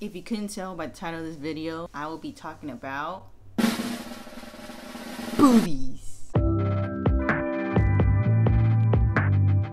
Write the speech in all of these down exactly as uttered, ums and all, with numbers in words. If you couldn't tell by the title of this video, I will be talking about boobies.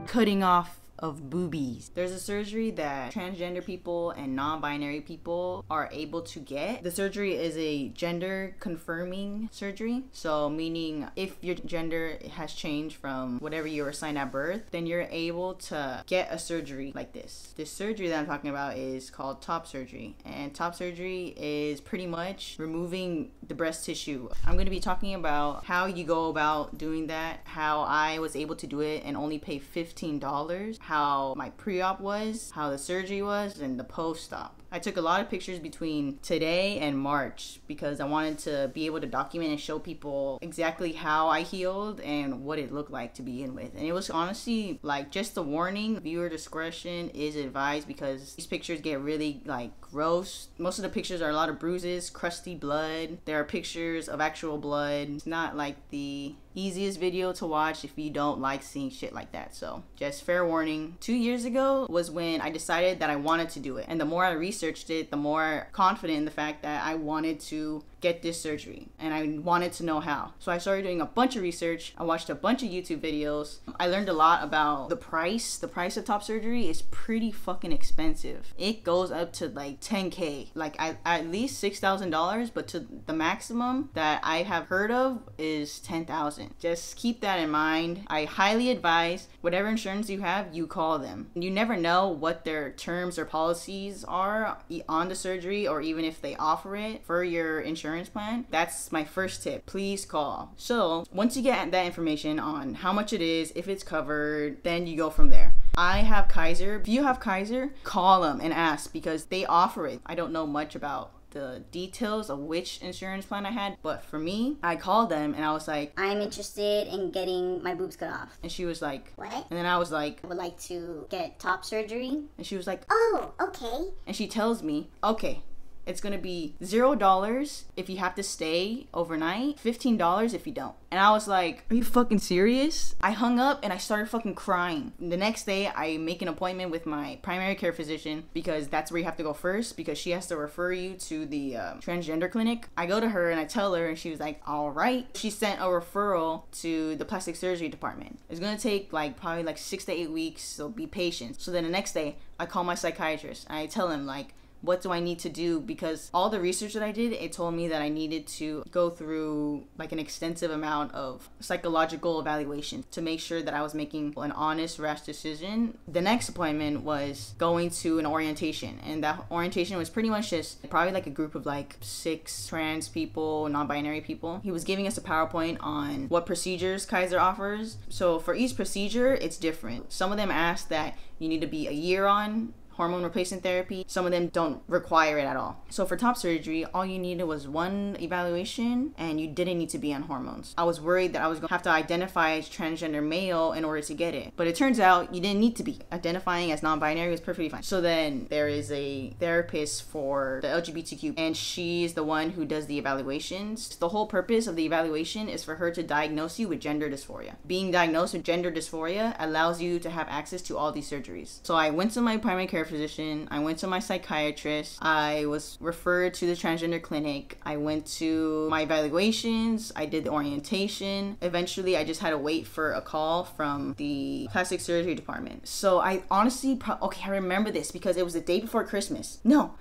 Cutting off of boobies. There's a surgery that transgender people and non-binary people are able to get. The surgery is a gender confirming surgery. So meaning if your gender has changed from whatever you were assigned at birth, then you're able to get a surgery like this. This surgery that I'm talking about is called top surgery. And top surgery is pretty much removing the breast tissue. I'm going to be talking about how you go about doing that, how I was able to do it and only pay fifteen dollars. How my pre-op was, how the surgery was, and the post-op. I took a lot of pictures between today and March because I wanted to be able to document and show people exactly how I healed and what it looked like to begin with. And it was honestly like just a warning. Viewer discretion is advised because these pictures get really like gross. Most of the pictures are a lot of bruises, crusty blood. There are pictures of actual blood. It's not like the easiest video to watch if you don't like seeing shit like that. So just fair warning. Two years ago was when I decided that I wanted to do it. And the more I researched researched it, the more confident in the fact that I wanted to get this surgery and I wanted to know how. So I started doing a bunch of research. I watched a bunch of YouTube videos. I learned a lot about the price. The price of top surgery is pretty fucking expensive. It goes up to like ten K, like I, at least six thousand dollars, but to the maximum that I have heard of is ten thousand. Just keep that in mind. I highly advise whatever insurance you have, you call them. You never know what their terms or policies are on the surgery or even if they offer it for your insurance plan. That's my first tip. Please call. So once you get that information on how much it is, if it's covered, then you go from there. I have Kaiser. If you have Kaiser, call them and ask because they offer it. I don't know much about the details of which insurance plan I had, but for me, I called them and I was like, I'm interested in getting my boobs cut off. And she was like, what? And then I was like, I would like to get top surgery. And she was like, oh, okay. And she tells me, okay, it's gonna be zero dollars if you have to stay overnight, fifteen dollars if you don't. And I was like, are you fucking serious? I hung up and I started fucking crying. The next day, I make an appointment with my primary care physician because that's where you have to go first because she has to refer you to the um, transgender clinic. I go to her and I tell her and she was like, all right. She sent a referral to the plastic surgery department. It's gonna take like probably like six to eight weeks, so be patient. So then the next day, I call my psychiatrist and I tell him like, what do I need to do? Because all the research that I did, it told me that I needed to go through like an extensive amount of psychological evaluation to make sure that I was making an honest, rash decision. The next appointment was going to an orientation, and that orientation was pretty much just probably like a group of like six trans people, non-binary people. He was giving us a PowerPoint on what procedures Kaiser offers. So for each procedure, it's different. Some of them ask that you need to be a year on hormone replacement therapy. Some of them don't require it at all. So for top surgery, all you needed was one evaluation and you didn't need to be on hormones. I was worried that I was gonna have to identify as transgender male in order to get it. But it turns out you didn't need to be. Identifying as non-binary was perfectly fine. So then there is a therapist for the L G B T Q and she's the one who does the evaluations. The whole purpose of the evaluation is for her to diagnose you with gender dysphoria. Being diagnosed with gender dysphoria allows you to have access to all these surgeries. So I went to my primary care physician, I went to my psychiatrist, I was referred to the transgender clinic, I went to my evaluations, I did the orientation. Eventually I just had to wait for a call from the plastic surgery department. So I honestly, pro okay, I remember this because it was the day before Christmas. No.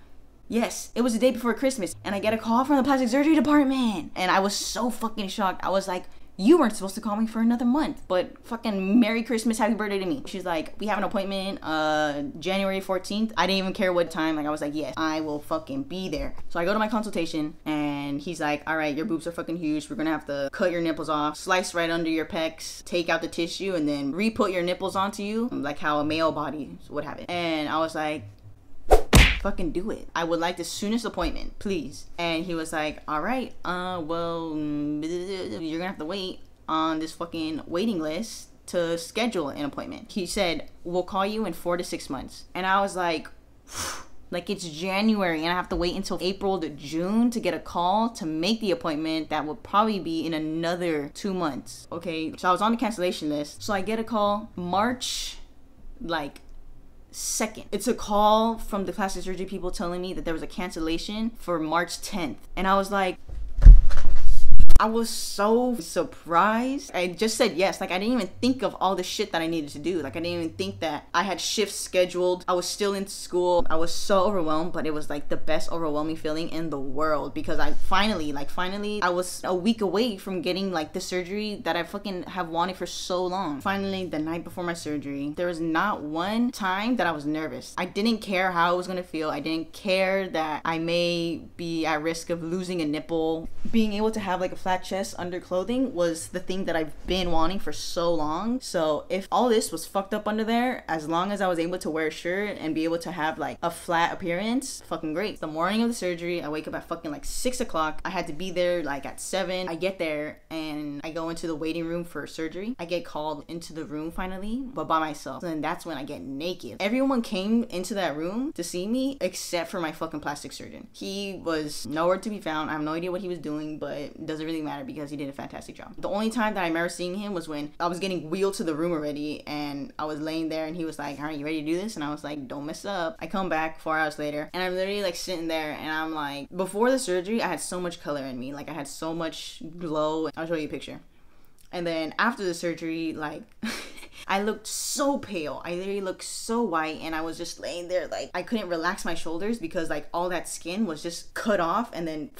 Yes, it was the day before Christmas and I get a call from the plastic surgery department and I was so fucking shocked. I was like, you weren't supposed to call me for another month, but fucking Merry Christmas, happy birthday to me. She's like, we have an appointment uh, January fourteenth. I didn't even care what time. Like I was like, yes, I will fucking be there. So I go to my consultation and he's like, all right, your boobs are fucking huge. We're gonna have to cut your nipples off, slice right under your pecs, take out the tissue and then re-put your nipples onto you like how a male body would have it. And I was like, fucking do it. I would like the soonest appointment, please. And he was like, all right, uh, well, you're gonna have to wait on this fucking waiting list to schedule an appointment. He said, we'll call you in four to six months. And I was like, like it's January and I have to wait until April to June to get a call to make the appointment that would probably be in another two months. Okay, so I was on the cancellation list. So I get a call March, like second. It's a call from the plastic surgery people telling me that there was a cancellation for March tenth. And I was like, I was so surprised. I just said yes. Like, I didn't even think of all the shit that I needed to do. Like, I didn't even think that I had shifts scheduled. I was still in school. I was so overwhelmed, but it was like the best overwhelming feeling in the world because I finally, like finally, I was a week away from getting like the surgery that I fucking have wanted for so long. Finally, the night before my surgery, there was not one time that I was nervous. I didn't care how I was gonna feel. I didn't care that I may be at risk of losing a nipple. Being able to have like a flat chest under clothing was the thing that I've been wanting for so long. So if all this was fucked up under there, as long as I was able to wear a shirt and be able to have like a flat appearance, fucking great. The morning of the surgery, I wake up at fucking like six o'clock. I had to be there like at seven. I get there and I go into the waiting room for surgery. I get called into the room finally, but by myself. And that's when I get naked. Everyone came into that room to see me except for my fucking plastic surgeon. He was nowhere to be found. I have no idea what he was doing, but it doesn't really matter because he did a fantastic job. The only time that I remember seeing him was when I was getting wheeled to the room already and I was laying there and he was like, all right, you ready to do this? And I was like, don't mess up. I come back four hours later and I'm literally like sitting there and I'm like, before the surgery, I had so much color in me. Like I had so much glow. I'll show you a picture. And then after the surgery, like I looked so pale. I literally looked so white and I was just laying there. Like I couldn't relax my shoulders because like all that skin was just cut off and then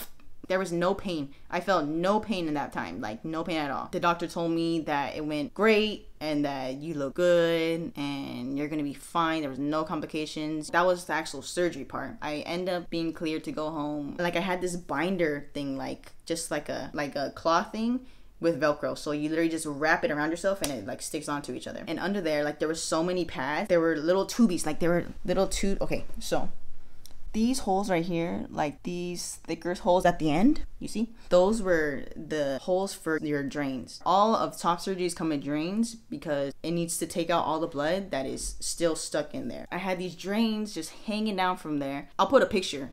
there was no pain. I felt no pain in that time, like no pain at all. The doctor told me that it went great and that you look good and you're gonna be fine. There was no complications. That was the actual surgery part. I end up being cleared to go home. Like I had this binder thing, like just like a like a cloth thing with Velcro. So you literally just wrap it around yourself and it like sticks onto each other. And under there, like there were so many pads. There were little tubies, like there were little tube. Okay, so these holes right here, like these thicker holes at the end, you see? Those were the holes for your drains. All of top surgeries come in drains because it needs to take out all the blood that is still stuck in there. I had these drains just hanging down from there. I'll put a picture.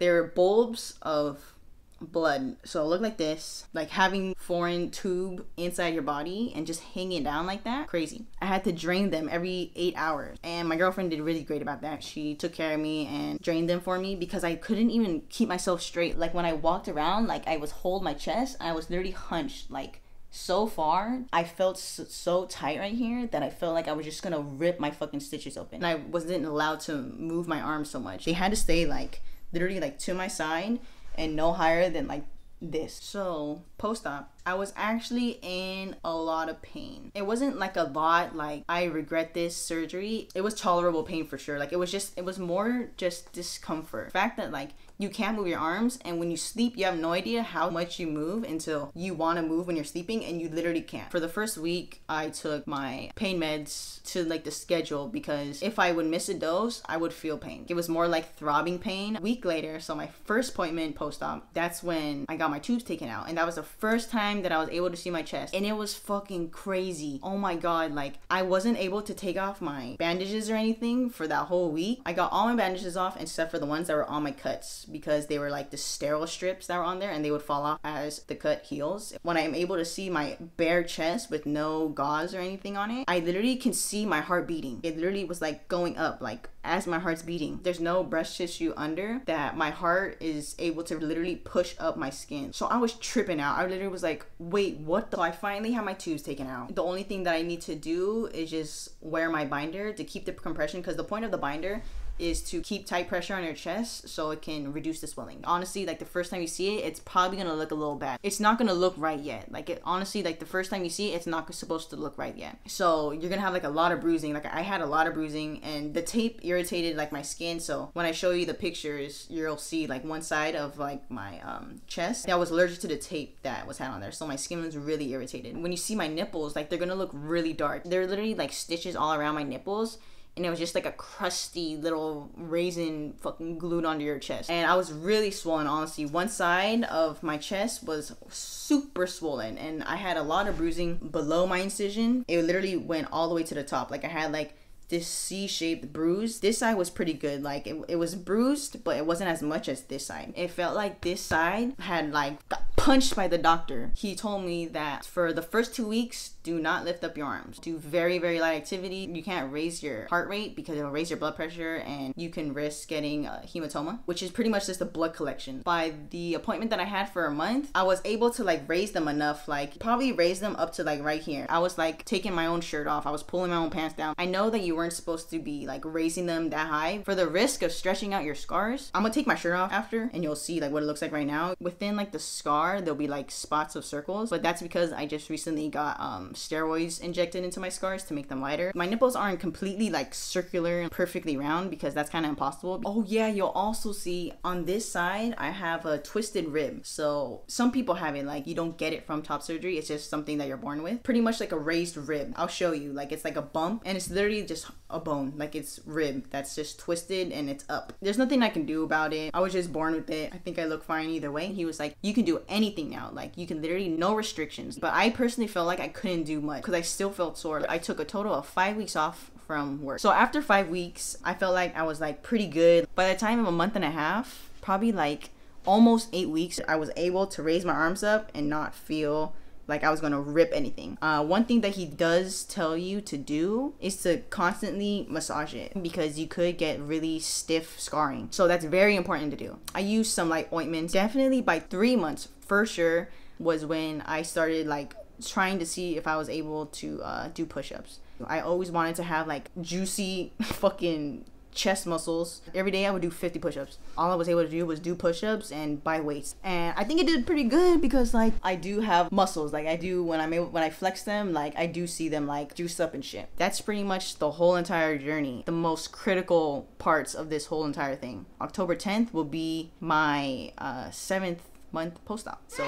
There are bulbs of blood, so it looked like this, like having foreign tube inside your body and just hanging down like that. Crazy. I had to drain them every eight hours, and my girlfriend did really great about that. She took care of me and drained them for me because I couldn't even keep myself straight. Like when I walked around, like I was holding my chest, I was literally hunched like so far. I felt so, so tight right here that I felt like I was just gonna rip my fucking stitches open, and I wasn't allowed to move my arms so much. They had to stay like literally like to my side and no higher than like this. So post-op, I was actually in a lot of pain. It wasn't like a lot like I regret this surgery. It was tolerable pain for sure. Like it was just, it was more just discomfort. The fact that like you can't move your arms, and when you sleep, you have no idea how much you move until you want to move when you're sleeping, and you literally can't. For the first week, I took my pain meds to like the schedule because if I would miss a dose, I would feel pain. It was more like throbbing pain. A week later, so my first appointment post-op, that's when I got my tubes taken out, and that was the first time that I was able to see my chest, and it was fucking crazy. Oh my god, like I wasn't able to take off my bandages or anything for that whole week. I got all my bandages off except for the ones that were on my cuts, because they were like the sterile strips that were on there and they would fall off as the cut heals. When I am able to see my bare chest with no gauze or anything on it, I literally can see my heart beating. It literally was like going up like as my heart's beating. There's no breast tissue under that. My heart is able to literally push up my skin. So I was tripping out. I literally was like, wait, what the? So I finally had my tubes taken out. The only thing that I need to do is just wear my binder to keep the compression, because the point of the binder is to keep tight pressure on your chest so it can reduce the swelling. Honestly, like the first time you see it, it's probably gonna look a little bad. It's not gonna look right yet. Like it, honestly, like the first time you see it, it's not supposed to look right yet. So you're gonna have like a lot of bruising. Like I had a lot of bruising, and the tape irritated like my skin. So when I show you the pictures, you'll see like one side of like my um, chest that was allergic to the tape that was had on there. So my skin was really irritated. When you see my nipples, like they're gonna look really dark. They're literally like stitches all around my nipples, and it was just like a crusty little raisin fucking glued onto your chest. And I was really swollen, honestly. One side of my chest was super swollen, and I had a lot of bruising below my incision. It literally went all the way to the top. Like I had like this C-shaped bruise. This side was pretty good. Like it, it was bruised, but it wasn't as much as this side. It felt like this side had like got punched by the doctor. He told me that for the first two weeks, do not lift up your arms. Do very, very light activity. You can't raise your heart rate because it'll raise your blood pressure and you can risk getting a hematoma, which is pretty much just a blood collection. By the appointment that I had for a month, I was able to like raise them enough, like probably raise them up to like right here. I was like taking my own shirt off. I was pulling my own pants down. I know that you weren't supposed to be like raising them that high for the risk of stretching out your scars. I'm gonna take my shirt off after and you'll see like what it looks like right now. Within like the scar, there'll be like spots of circles, but that's because I just recently got um, steroids injected into my scars to make them lighter. My nipples aren't completely like circular and perfectly round because that's kind of impossible. Oh yeah, you'll also see on this side, I have a twisted rib. So some people have it, like you don't get it from top surgery. It's just something that you're born with. Pretty much like a raised rib. I'll show you, like it's like a bump and it's literally just a bone, like it's rib that's just twisted and it's up. There's nothing I can do about it. I was just born with it. I think I look fine either way. He was like, you can do anything now. Like you can literally, no restrictions. But I personally felt like I couldn't do much because I still felt sore. I took a total of five weeks off from work. So after five weeks, I felt like I was like pretty good. By the time of a month and a half, probably like almost eight weeks, I was able to raise my arms up and not feel like I was gonna rip anything. Uh, one thing that he does tell you to do is to constantly massage it because you could get really stiff scarring. So that's very important to do. I used some like ointments. Definitely by three months for sure was when I started like trying to see if I was able to uh, do push-ups. I always wanted to have like juicy fucking chest muscles. Every day I would do fifty push-ups. All I was able to do was do push-ups and buy weights, and I think it did pretty good because like I do have muscles. Like I do, when I'm able, when I flex them, like I do see them like juice up and shit. That's pretty much the whole entire journey. The most critical parts of this whole entire thing. October tenth will be my uh, seventh month post-op. So,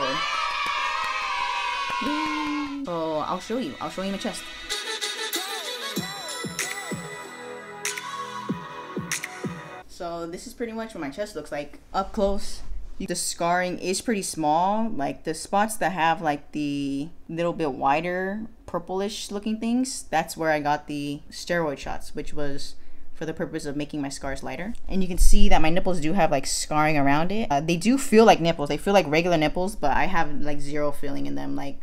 so I'll show you. I'll show you my chest. So this is pretty much what my chest looks like up close. The scarring is pretty small. Like the spots that have like the little bit wider purplish looking things, that's where I got the steroid shots, which was for the purpose of making my scars lighter. And you can see that my nipples do have like scarring around it. Uh, they do feel like nipples. They feel like regular nipples, but I have like zero feeling in them, like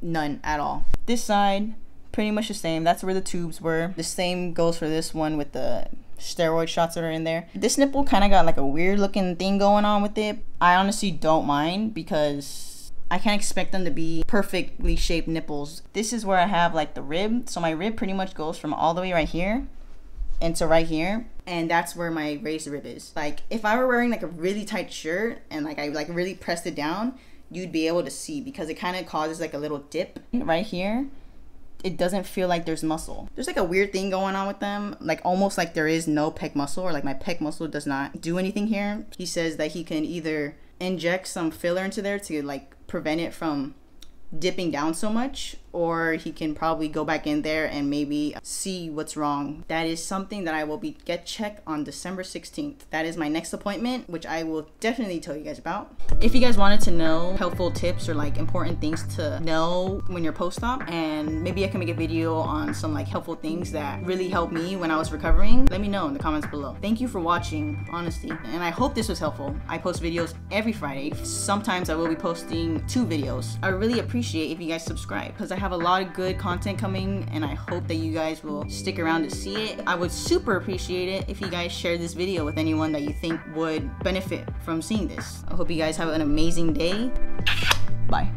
none at all. This side, pretty much the same. That's where the tubes were. The same goes for this one with the steroid shots that are in there. This nipple kind of got like a weird looking thing going on with it. I honestly don't mind because I can't expect them to be perfectly shaped nipples. This is where I have like the rib. So my rib pretty much goes from all the way right here into right here, and that's where my raised rib is. Like if I were wearing like a really tight shirt and like I like really pressed it down, you'd be able to see because it kind of causes like a little dip right here. It doesn't feel like there's muscle. There's like a weird thing going on with them. Like almost like there is no pec muscle, or like my pec muscle does not do anything here. He says that he can either inject some filler into there to like prevent it from dipping down so much, or he can probably go back in there and maybe see what's wrong. That is something that I will be get checked on December sixteenth. That is my next appointment, which I will definitely tell you guys about. If you guys wanted to know helpful tips or like important things to know when you're post-op, and maybe I can make a video on some like helpful things that really helped me when I was recovering, let me know in the comments below. Thank you for watching, honestly, and I hope this was helpful. I post videos every Friday. Sometimes I will be posting two videos. I really appreciate if you guys subscribe because I have a lot of good content coming, and I hope that you guys will stick around to see it. I would super appreciate it if you guys share this video with anyone that you think would benefit from seeing this. I hope you guys have an amazing day. Bye.